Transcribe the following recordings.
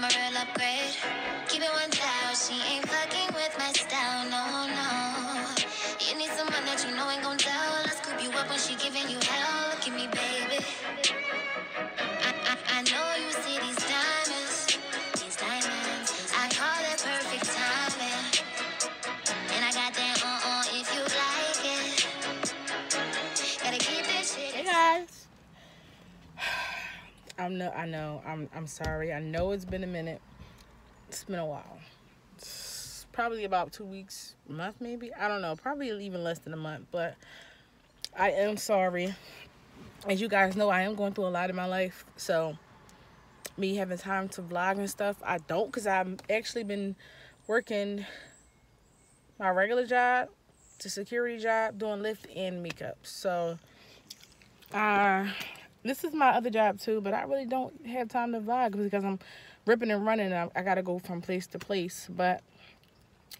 I'm a real upgrade. Keep it 1,000, she ain't fucking with my style, no, no. You need someone that you know ain't gon' tell. I'll scoop you up when she giving you hell. Look at me, baby. I know you see these diamonds, these diamonds. I call it perfect timing. And I got that on if you like it. Gotta keep this shit. Hey guys. I'm sorry. I know it's been a minute. It's been a while. It's probably about 2 weeks, a month maybe. I don't know. Probably even less than a month, but I am sorry. As you guys know, I am going through a lot in my life, so me having time to vlog and stuff, I don't, because I've actually been working my regular job, the security job, doing lift and makeup. So this is my other job too, but I really don't have time to vlog because I'm ripping and running. I gotta go from place to place, but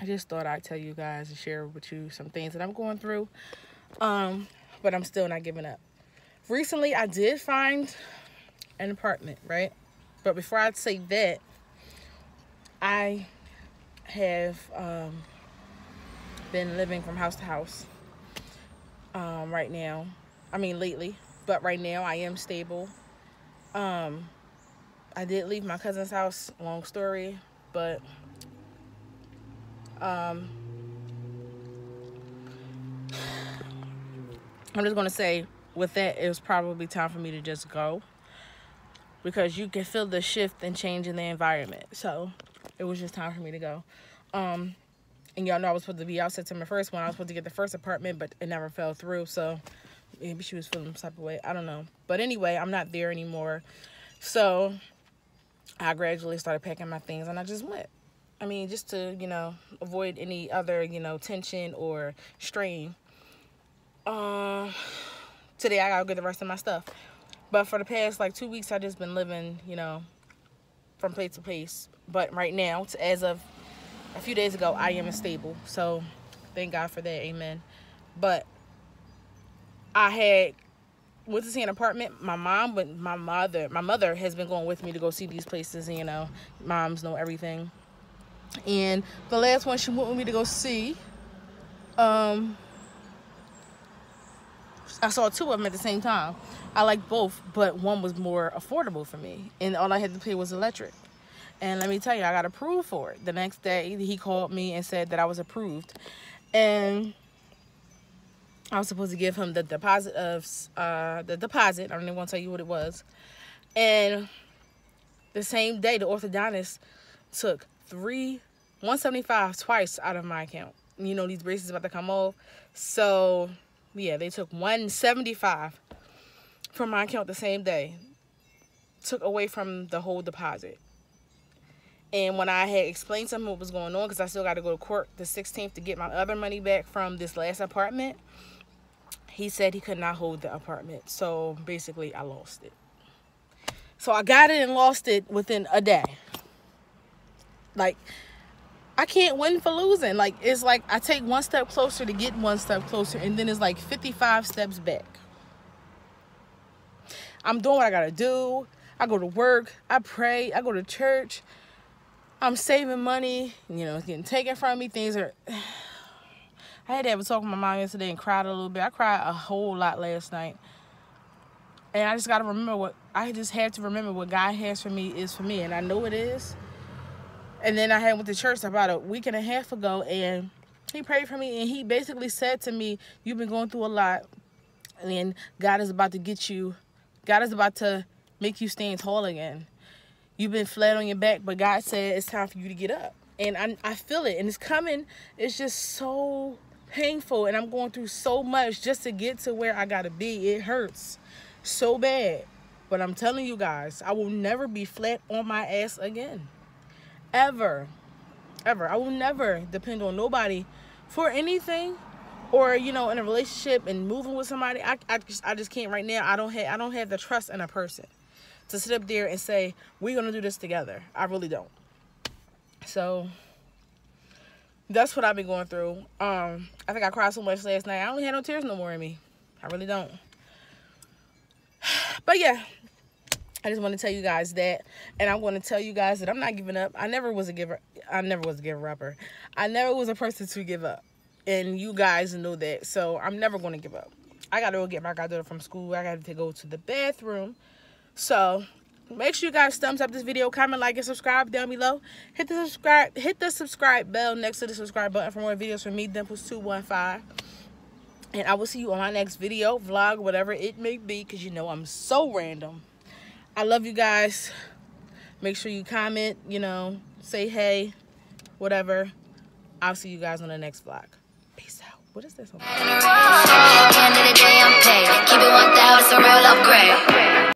I just thought I'd tell you guys and share with you some things that I'm going through, but I'm still not giving up. Recently, I did find an apartment, right? But before I say that, I have been living from house to house right now. I mean, lately, but right now I am stable. I did leave my cousin's house, long story, but I'm just gonna say, with that, it was probably time for me to just go, because you can feel the shift and change in the environment. So it was just time for me to go. And y'all know I was supposed to be out September 1st, when I was supposed to get the first apartment, but it never fell through. So maybe she was feeling some type of way, I don't know. But anyway, I'm not there anymore. So I gradually started packing my things and I just went. I mean, just to, you know, avoid any other, you know, tension or strain. Today, I gotta get the rest of my stuff. But for the past, like, 2 weeks, I've just been living, you know, from place to place. But right now, as of a few days ago, I am stable. So, thank God for that. Amen. But I had went to see an apartment. My mother has been going with me to go see these places. And, you know, moms know everything. And the last one she went with me to go see, I saw two of them at the same time. I liked both, but one was more affordable for me, and all I had to pay was electric. And let me tell you, I got approved for it. The next day, he called me and said that I was approved, and I was supposed to give him the deposit of I don't even want to tell you what it was. And the same day, the orthodontist took $175 twice out of my account. You know, these braces about to come off, so. Yeah, they took $175 from my account the same day. Took away from the whole deposit. And when I had explained to him what was going on, because I still got to go to court the 16th to get my other money back from this last apartment, he said he could not hold the apartment. So basically, I lost it. So I got it and lost it within a day. Like, I can't win for losing. Like, it's like I take one step closer to get one step closer, and then it's like 55 steps back. I'm doing what I gotta do. I go to work, I pray, I go to church, I'm saving money, you know, it's getting taken from me. Things are I had to have a talk with my mom yesterday and cried a little bit. I cried a whole lot last night. And I just gotta remember what I just have to remember what God has for me is for me, and I know it is. And then I went to church about a week and a half ago, and he prayed for me, and he basically said to me, you've been going through a lot, and God is about to get you. God is about to make you stand tall again. You've been flat on your back, but God said it's time for you to get up. And I feel it, and it's coming. It's just so painful, and I'm going through so much just to get to where I got to be. It hurts so bad, but I'm telling you guys, I will never be flat on my ass again. Ever. I will never depend on nobody for anything, or, you know, in a relationship and moving with somebody. I just can't right now. I don't have the trust in a person to sit up there and say we're gonna do this together. I really don't. So that's what I've been going through. I think I cried so much last night, I only had no tears no more in me. I really don't. But yeah, I just want to tell you guys that, and I'm going to tell you guys that I'm not giving up. I never was a giver. I never was a giver-upper. I never was a person to give up, and you guys know that, so I'm never going to give up. I got to go get my goddaughter from school. I got to go to the bathroom. So make sure you guys thumbs up this video, comment, like, and subscribe down below. Hit the subscribe bell next to the subscribe button for more videos from me, Dimples215. And I will see you on my next video, vlog, whatever it may be, because you know I'm so random. I love you guys. Make sure you comment, you know, say hey, whatever. I'll see you guys on the next vlog. Peace out. What is this one? End of the day, I'm paid. Keep it 1,000, it's a real upgrade.